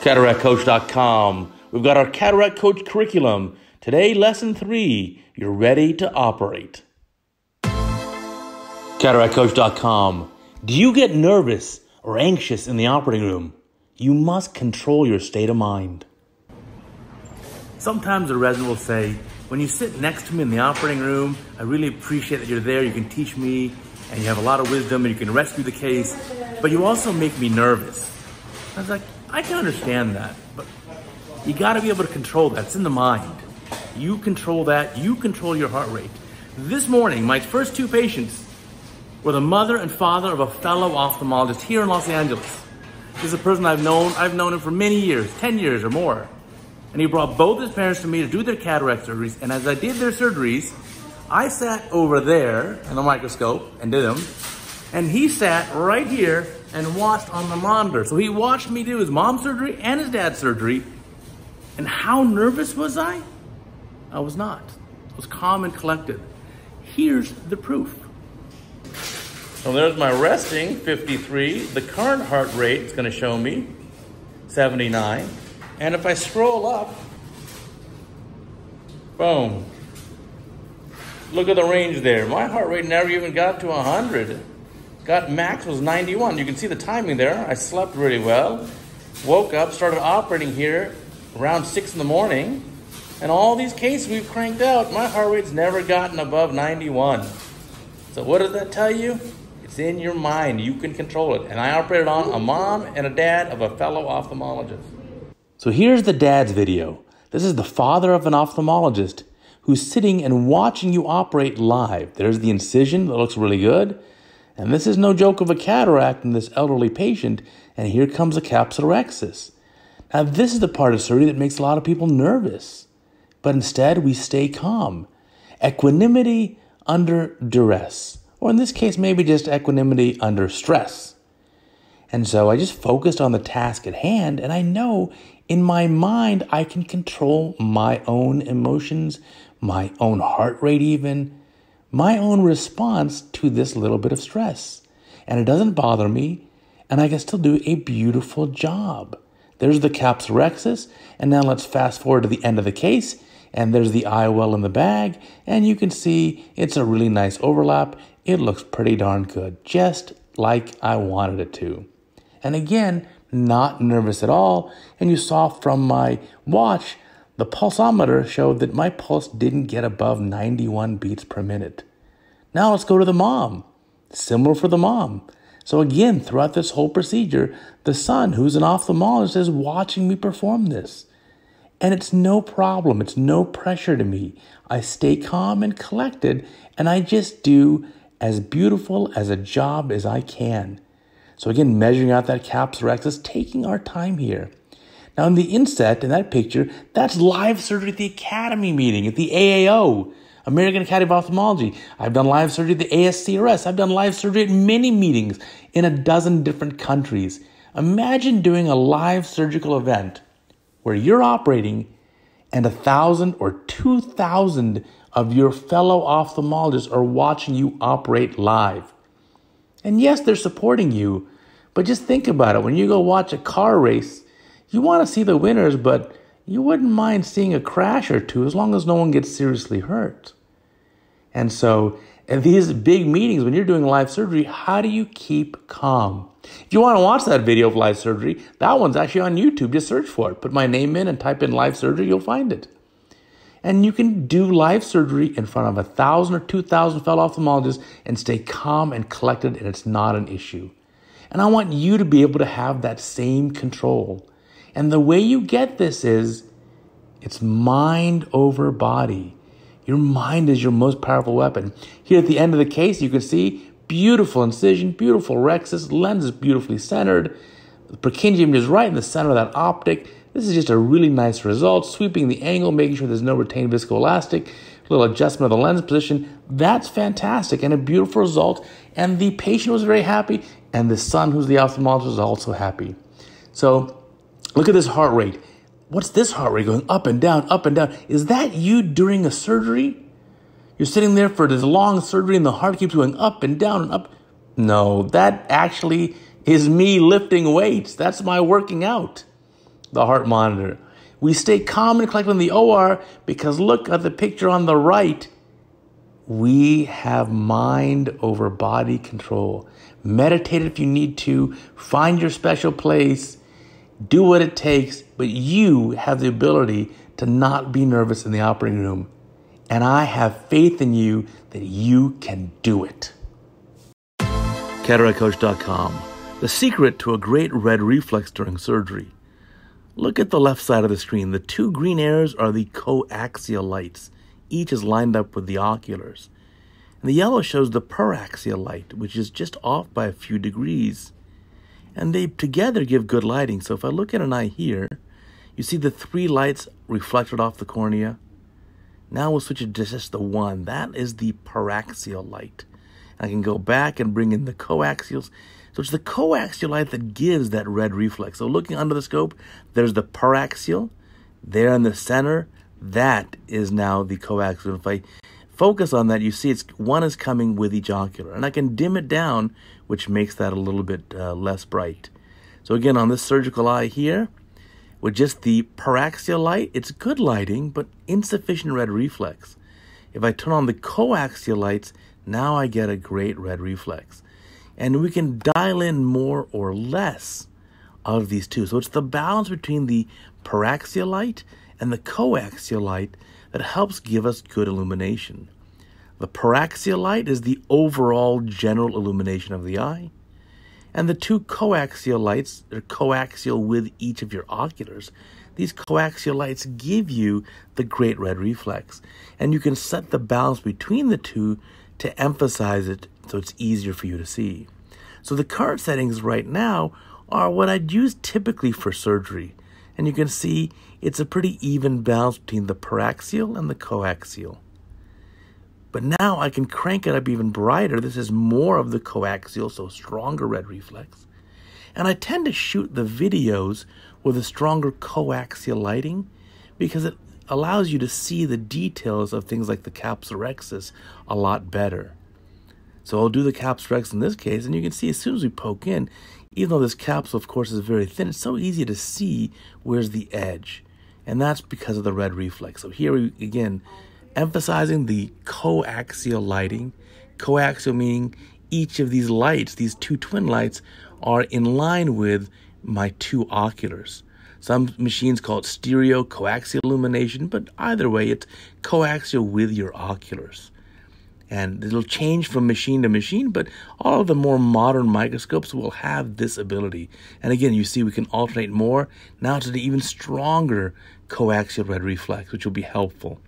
cataractcoach.com. We've got our Cataract Coach curriculum. Today, Lesson 3, you're ready to operate. Cataractcoach.com. Do you get nervous or anxious in the operating room? You must control your state of mind. Sometimes a resident will say, when you sit next to me in the operating room, I really appreciate that you're there, you can teach me, and you have a lot of wisdom, and you can rescue the case, but you also make me nervous. I was like, I can understand that, but you gotta be able to control that. It's in the mind. You control that, you control your heart rate. This morning, my first two patients were the mother and father of a fellow ophthalmologist here in Los Angeles. This is a person I've known him for many years, 10 years or more. And he brought both his parents to me to do their cataract surgeries. And as I did their surgeries, I sat over there in the microscope and did them. And he sat right here and watched on the monitor. So he watched me do his mom's surgery and his dad's surgery. And how nervous was I? I was not. I was calm and collected. Here's the proof. So there's my resting, 53. The current heart rate is gonna show me 79. And if I scroll up, boom. Look at the range there. My heart rate never even got to 100. Got max was 91. You can see the timing there. I slept really well. Woke up, started operating here around 6 in the morning. And all these cases we've cranked out, my heart rate's never gotten above 91. So what does that tell you? It's in your mind, you can control it. And I operated on a mom and a dad of a fellow ophthalmologist. So here's the dad's video. This is the father of an ophthalmologist who's sitting and watching you operate live. There's the incision that looks really good. And this is no joke of a cataract in this elderly patient. And here comes a capsulorhexis. Now this is the part of surgery that makes a lot of people nervous. But instead we stay calm. Equanimity under duress. Or in this case, maybe just equanimity under stress. And so I just focused on the task at hand, and I know in my mind I can control my own emotions, my own heart rate even, my own response to this little bit of stress. And it doesn't bother me, and I can still do a beautiful job. There's the capsulorhexis, and now let's fast forward to the end of the case, and there's the IOL in the bag, and you can see it's a really nice overlap. It looks pretty darn good, just like I wanted it to. And again, not nervous at all. And you saw from my watch, the pulsometer showed that my pulse didn't get above 91 beats per minute. Now let's go to the mom. Similar for the mom. So again, throughout this whole procedure, the son, who's an ophthalmologist, is watching me perform this. And it's no problem. It's no pressure to me. I stay calm and collected, and I just do as beautiful as a job as I can. So again, measuring out that capsulorhexis, taking our time here. Now in the inset, in that picture, that's live surgery at the Academy meeting, at the AAO, American Academy of Ophthalmology. I've done live surgery at the ASCRS. I've done live surgery at many meetings in a dozen different countries. Imagine doing a live surgical event where you're operating and 1,000 or 2,000 of your fellow ophthalmologists are watching you operate live. And yes, they're supporting you, but just think about it. When you go watch a car race, you want to see the winners, but you wouldn't mind seeing a crash or two as long as no one gets seriously hurt. And so at these big meetings, when you're doing live surgery, how do you keep calm? If you want to watch that video of live surgery, that one's actually on YouTube. Just search for it. Put my name in and type in live surgery, you'll find it. And you can do live surgery in front of 1,000 or 2,000 fellow ophthalmologists and stay calm and collected, and it's not an issue. And I want you to be able to have that same control. And the way you get this is, it's mind over body. Your mind is your most powerful weapon. Here at the end of the case, you can see beautiful incision, beautiful rhexis, lens is beautifully centered. The Purkinje image is right in the center of that optic. This is just a really nice result, sweeping the angle, making sure there's no retained viscoelastic, little adjustment of the lens position. That's fantastic and a beautiful result. And the patient was very happy, and the son, who's the ophthalmologist, was also happy. So look at this heart rate. What's this heart rate going up and down, up and down? Is that you during a surgery? You're sitting there for this long surgery and the heart keeps going up and down and up. No, that actually is me lifting weights. That's my working out. the heart monitor. We stay calm and collected in the OR because look at the picture on the right. We have mind over body control. Meditate if you need to. Find your special place. Do what it takes. But you have the ability to not be nervous in the operating room. And I have faith in you that you can do it. Cataractcoach.com. The secret to a great red reflex during surgery. Look at the left side of the screen. The two green arrows are the coaxial lights. Each is lined up with the oculars. And the yellow shows the paraxial light, which is just off by a few degrees. And they together give good lighting. So if I look at an eye here, you see the three lights reflected off the cornea. Now we'll switch it to just the one. That is the paraxial light. I can go back and bring in the coaxials. So it's the coaxial light that gives that red reflex. So looking under the scope, there's the paraxial. There in the center, that is now the coaxial. If I focus on that, you see it's one is coming with each ocular. And I can dim it down, which makes that a little bit less bright. So again, on this surgical eye here, with just the paraxial light, it's good lighting, but insufficient red reflex. If I turn on the coaxial lights, now I get a great red reflex. And we can dial in more or less of these two. So it's the balance between the paraxial light and the coaxial light that helps give us good illumination. The paraxial light is the overall general illumination of the eye. And the two coaxial lights, they're coaxial with each of your oculars. These coaxial lights give you the great red reflex. And you can set the balance between the two to emphasize it so it's easier for you to see. So the current settings right now are what I'd use typically for surgery. And you can see it's a pretty even balance between the paraxial and the coaxial. But now I can crank it up even brighter. This is more of the coaxial, so stronger red reflex. And I tend to shoot the videos with a stronger coaxial lighting because it allows you to see the details of things like the capsulorhexis a lot better. So I'll do the capsulorhexis in this case, and you can see as soon as we poke in, even though this capsule, of course, is very thin, it's so easy to see where's the edge. And that's because of the red reflex. So here, again, emphasizing the coaxial lighting. Coaxial meaning each of these lights, these two twin lights, are in line with my two oculars. Some machines call it stereo coaxial illumination, but either way, it's coaxial with your oculars. And it'll change from machine to machine, but all of the more modern microscopes will have this ability. And again, you see we can alternate more now to the even stronger coaxial red reflex, which will be helpful.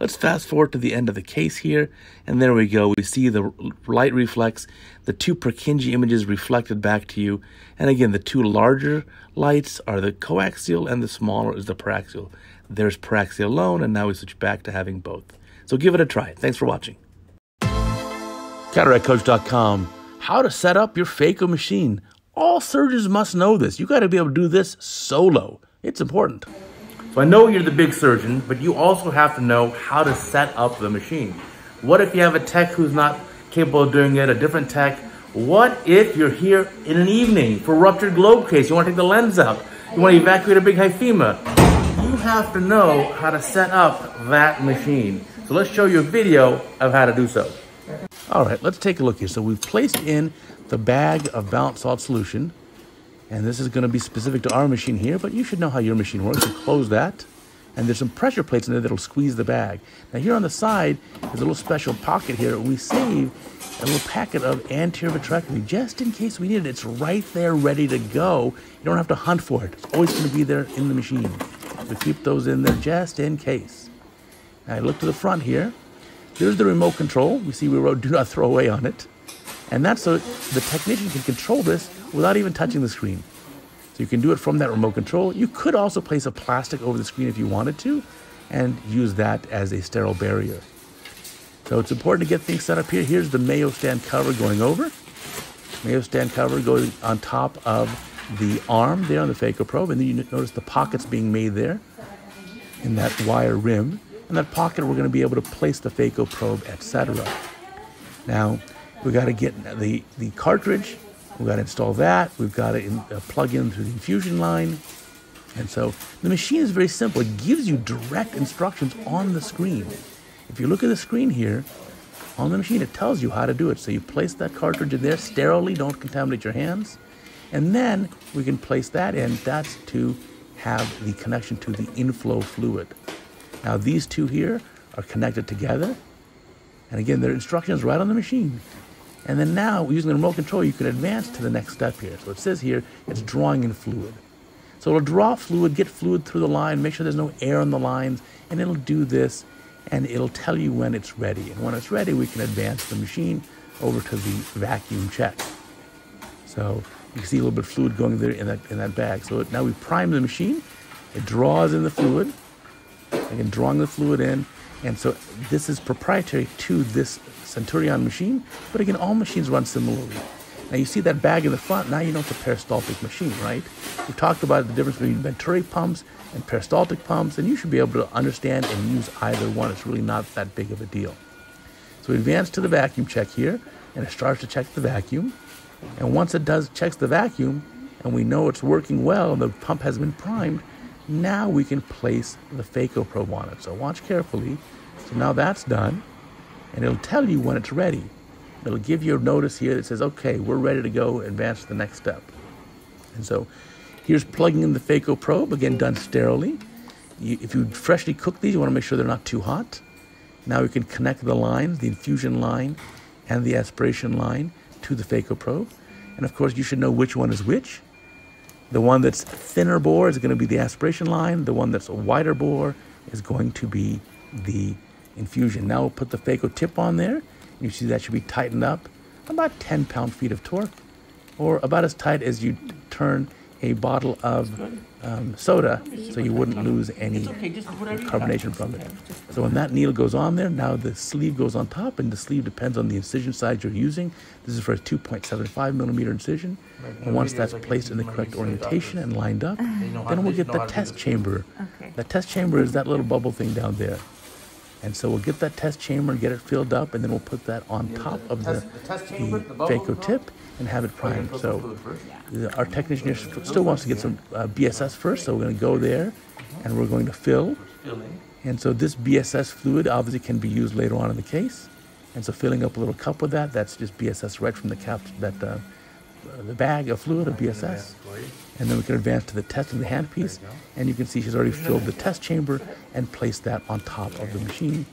Let's fast forward to the end of the case here, and there we go. We see the light reflex, the two Purkinje images reflected back to you. And again, the two larger lights are the coaxial and the smaller is the paraxial. There's paraxial alone, and now we switch back to having both. So give it a try. Thanks for watching. CataractCoach.com. How to set up your phaco machine. All surgeons must know this. You got to be able to do this solo. It's important. So I know you're the big surgeon, but you also have to know how to set up the machine. What if you have a tech who's not capable of doing it, a different tech? What if you're here in an evening for a ruptured globe case? You want to take the lens out. You want to evacuate a big hyphema. You have to know how to set up that machine. So let's show you a video of how to do so. All right, let's take a look here. So we've placed in the bag of balance salt solution. And this is going to be specific to our machine here, but you should know how your machine works. So close that. And there's some pressure plates in there that'll squeeze the bag. Now here on the side is a little special pocket here. We save a little packet of anterior vitrectomy just in case we need it. It's right there ready to go. You don't have to hunt for it. It's always going to be there in the machine. So keep those in there just in case. Now I look to the front here. There's the remote control. We see we wrote do not throw away on it. And that's so the technician can control this without even touching the screen. So you can do it from that remote control. You could also place a plastic over the screen if you wanted to and use that as a sterile barrier. So it's important to get things set up here. Here's the Mayo stand cover going over. Mayo stand cover goes on top of the arm there on the phaco probe. And then you notice the pockets being made there in that wire rim. In that pocket, we're going to be able to place the phaco probe, etc. Now, we got to get the cartridge. We've got to install that. We've got to plug in through the infusion line. And so the machine is very simple. It gives you direct instructions on the screen. If you look at the screen here, on the machine, it tells you how to do it. So you place that cartridge in there sterilely, don't contaminate your hands. And then we can place that in. That's to have the connection to the inflow fluid. Now these two here are connected together. And again, their instructions right on the machine. And then now, using the remote control, you can advance to the next step here. So it says here, it's drawing in fluid. So it'll draw fluid, get fluid through the line, make sure there's no air on the lines, and it'll do this, and it'll tell you when it's ready. And when it's ready, we can advance the machine over to the vacuum check. So you can see a little bit of fluid going there in that bag. So now we prime the machine, it draws in the fluid, again, drawing the fluid in. And so this is proprietary to this Centurion machine, but again, all machines run similarly. Now you see that bag in the front, now you know it's a peristaltic machine, right? We've talked about the difference between Venturi pumps and peristaltic pumps, and you should be able to understand and use either one. It's really not that big of a deal. So we advance to the vacuum check here, and it starts to check the vacuum. And once it checks the vacuum, and we know it's working well, and the pump has been primed, now we can place the phaco probe on it. So watch carefully. So now that's done, and it'll tell you when it's ready. It'll give you a notice here that says, okay, we're ready to go, advance to the next step. And so here's plugging in the phaco probe, again, done sterilely. If you freshly cook these, you want to make sure they're not too hot. Now we can connect the lines, the infusion line and the aspiration line, to the phaco probe. And of course, you should know which one is which. The one that's thinner bore is going to be the aspiration line. The one that's a wider bore is going to be the infusion. Now we'll put the phaco tip on there. You see that should be tightened up about 10 pound-feet of torque, or about as tight as you turn a bottle of soda, so you wouldn't lose any carbonation from it. So when that needle goes on there, now the sleeve goes on top, and the sleeve depends on the incision size you're using. This is for a 2.75 millimeter incision. And once that's placed in the correct orientation and lined up, then we'll get the test chamber. The test chamber is that little bubble thing down there. And so we'll get that test chamber and get it filled up, and then we'll put that on top of the phaco tip and have it primed. So our technician here still wants to get some BSS first, so we're going to go there, and we're going to fill. And so this BSS fluid obviously can be used later on in the case. And so filling up a little cup with that, that's just BSS right from the cap, that the bag of fluid of BSS. And then we can advance to the test of the handpiece, and you can see she's already filled the test chamber and placed that on top of the machine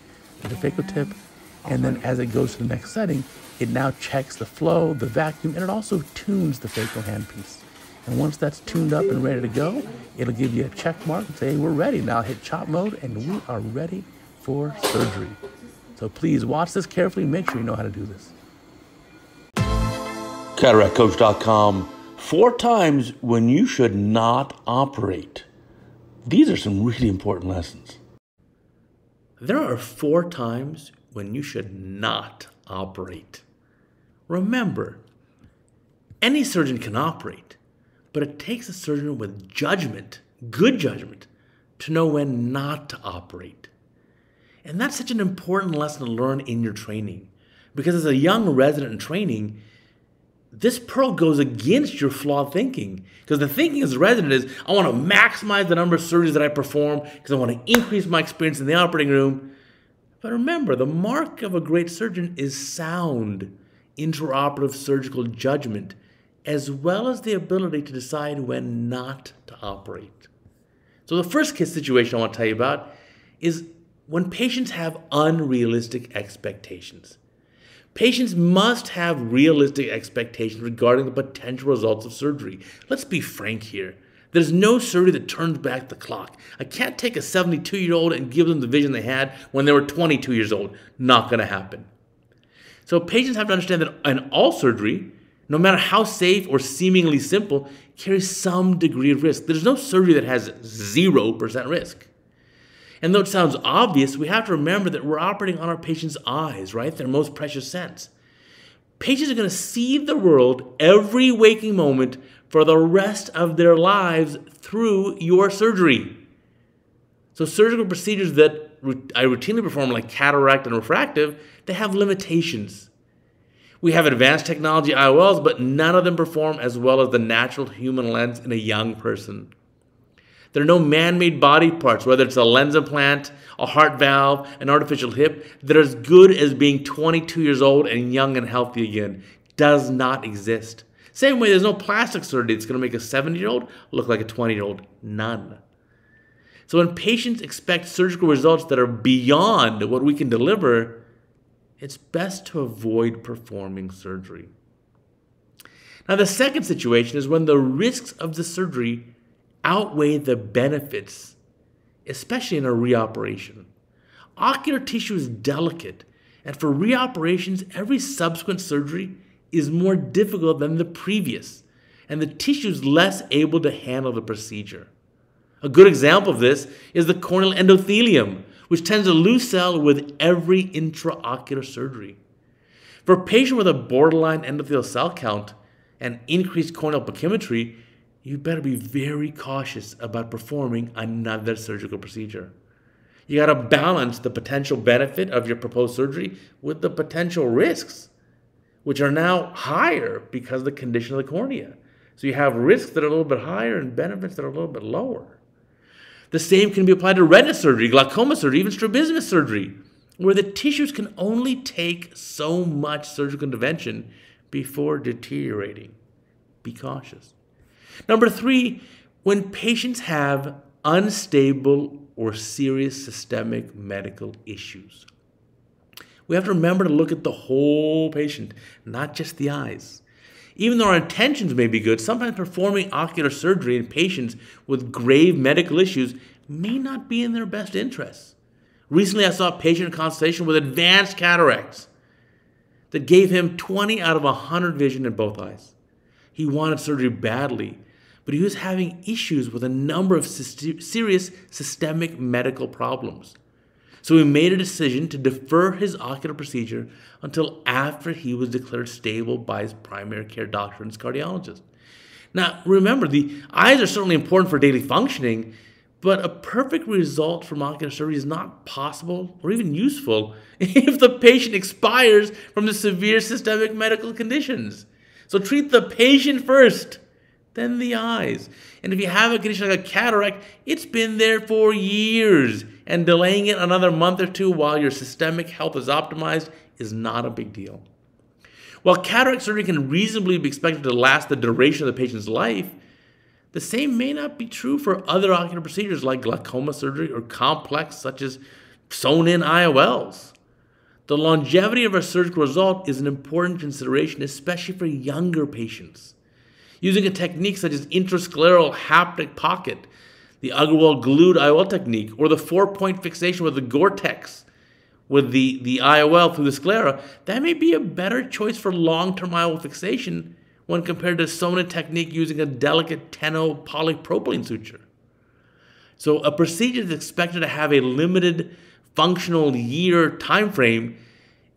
with the phaco tip. And then as it goes to the next setting, it now checks the flow, the vacuum, and it also tunes the phaco handpiece. And once that's tuned up and ready to go, it'll give you a check mark and say, hey, we're ready. Now hit chop mode, and we are ready for surgery. So please watch this carefully. Make sure you know how to do this. CataractCoach.com. 4 times when you should not operate. These are some really important lessons. There are 4 times when you should not operate. Remember, any surgeon can operate, but it takes a surgeon with judgment, good judgment, to know when not to operate. And that's such an important lesson to learn in your training, because as a young resident in training, this pearl goes against your flawed thinking, because the thinking as a resident is, I want to maximize the number of surgeries that I perform because I want to increase my experience in the operating room. But remember, the mark of a great surgeon is sound intraoperative surgical judgment, as well as the ability to decide when not to operate. So the first case situation I want to tell you about is when patients have unrealistic expectations. Patients must have realistic expectations regarding the potential results of surgery. Let's be frank here. There's no surgery that turns back the clock. I can't take a 72-year-old and give them the vision they had when they were 22 years old. Not going to happen. So patients have to understand that in all surgery, no matter how safe or seemingly simple, carries some degree of risk. There's no surgery that has 0% risk. And though it sounds obvious, we have to remember that we're operating on our patient's eyes, right? Their most precious sense. Patients are going to see the world every waking moment for the rest of their lives through your surgery. So surgical procedures that I routinely perform, like cataract and refractive, they have limitations. We have advanced technology IOLs, but none of them perform as well as the natural human lens in a young person. There are no man-made body parts, whether it's a lens implant, a heart valve, an artificial hip, that are as good as being 22 years old and young and healthy again. Does not exist. Same way, there's no plastic surgery that's going to make a 70-year-old look like a 20-year-old. None. So when patients expect surgical results that are beyond what we can deliver, it's best to avoid performing surgery. Now, the second situation is when the risks of the surgery outweigh the benefits, especially in a reoperation. Ocular tissue is delicate, and for reoperations, every subsequent surgery is more difficult than the previous, and the tissue is less able to handle the procedure. A good example of this is the corneal endothelium, which tends to lose cell with every intraocular surgery. For a patient with a borderline endothelial cell count and increased corneal pachymetry, you better be very cautious about performing another surgical procedure. You gotta balance the potential benefit of your proposed surgery with the potential risks, which are now higher because of the condition of the cornea. So you have risks that are a little bit higher and benefits that are a little bit lower. The same can be applied to retina surgery, glaucoma surgery, even strabismus surgery, where the tissues can only take so much surgical intervention before deteriorating. Be cautious. Number three, when patients have unstable or serious systemic medical issues. We have to remember to look at the whole patient, not just the eyes. Even though our intentions may be good, sometimes performing ocular surgery in patients with grave medical issues may not be in their best interests. Recently, I saw a patient in consultation with advanced cataracts that gave him 20 out of 100 vision in both eyes. He wanted surgery badly, but he was having issues with a number of serious systemic medical problems. So we made a decision to defer his ocular procedure until after he was declared stable by his primary care doctor and his cardiologist. Now, remember, the eyes are certainly important for daily functioning, but a perfect result from ocular surgery is not possible or even useful if the patient expires from the severe systemic medical conditions. So treat the patient first, then the eyes. And if you have a condition like a cataract, it's been there for years, and delaying it another month or two while your systemic health is optimized is not a big deal. While cataract surgery can reasonably be expected to last the duration of the patient's life, the same may not be true for other ocular procedures like glaucoma surgery or complex such as sewn-in IOLs. The longevity of a surgical result is an important consideration, especially for younger patients. Using a technique such as intrascleral haptic pocket, the Agarwal glued IOL technique, or the four-point fixation with the Gore-Tex with the IOL through the sclera, that may be a better choice for long-term IOL fixation when compared to a sewn-in technique using a delicate tenno polypropylene suture. So a procedure that's expected to have a limited functional year time frame,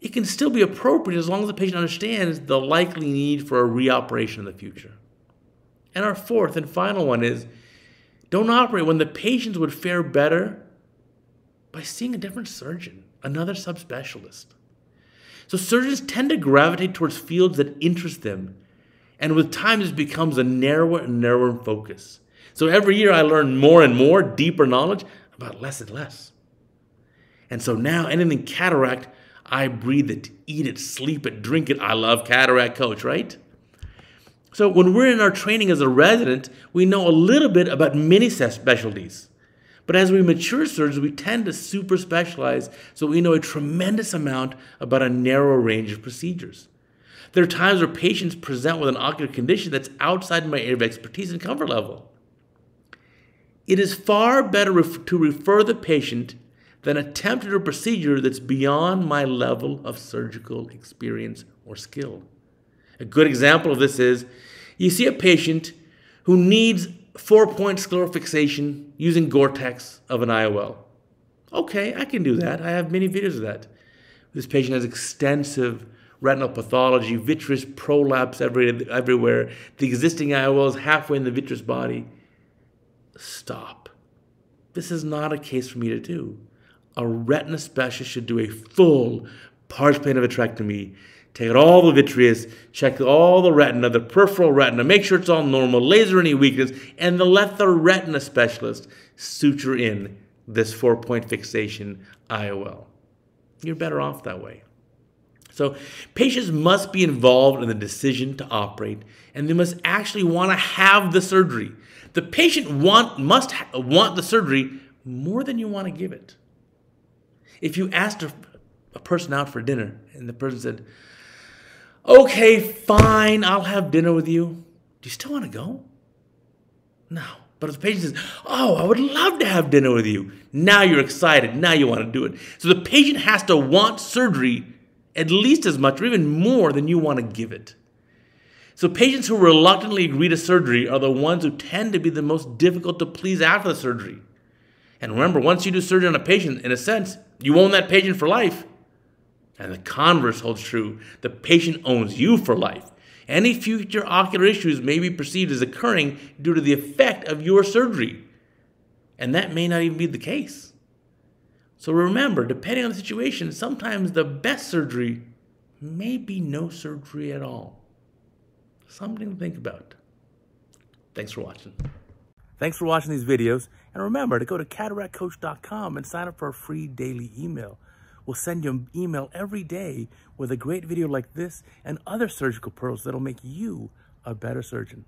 it can still be appropriate as long as the patient understands the likely need for a reoperation in the future. And our fourth and final one is, don't operate when the patients would fare better by seeing a different surgeon, another subspecialist. So surgeons tend to gravitate towards fields that interest them, and with time, this becomes a narrower and narrower focus. So every year, I learn more and more deeper knowledge about less and less. And so now, anything cataract, I breathe it, eat it, sleep it, drink it. I love Cataract Coach, right? So when we're in our training as a resident, we know a little bit about many specialties. But as we mature surgeons, we tend to super specialize, so we know a tremendous amount about a narrow range of procedures. There are times where patients present with an ocular condition that's outside my area of expertise and comfort level. It is far better to refer the patient than attempt at a procedure that's beyond my level of surgical experience or skill. A good example of this is, you see a patient who needs four-point scleral fixation using Gore-Tex of an IOL. Okay, I can do that. I have many videos of that. This patient has extensive retinal pathology, vitreous prolapse everywhere. The existing IOL is halfway in the vitreous body. Stop. This is not a case for me to do. A retina specialist should do a full pars plana vitrectomy, Take all the vitreous, check all the retina, the peripheral retina, make sure it's all normal, laser any weakness, and then let the retina specialist suture in this 4-point fixation IOL. You're better off that way. So patients must be involved in the decision to operate, and they must actually want to have the surgery. The patient must want the surgery more than you want to give it. If you asked a person out for dinner and the person said, "Okay, fine, I'll have dinner with you," do you still want to go? No. But if the patient says, "Oh, I would love to have dinner with you," now you're excited, now you want to do it. So the patient has to want surgery at least as much or even more than you want to give it. So patients who reluctantly agree to surgery are the ones who tend to be the most difficult to please after the surgery. And remember, once you do surgery on a patient, in a sense, you own that patient for life. And the converse holds true. The patient owns you for life. Any future ocular issues may be perceived as occurring due to the effect of your surgery. And that may not even be the case. So remember, depending on the situation, sometimes the best surgery may be no surgery at all. Something to think about. Thanks for watching. Thanks for watching these videos. And remember to go to cataractcoach.com and sign up for a free daily email. We'll send you an email every day with a great video like this and other surgical pearls that'll make you a better surgeon.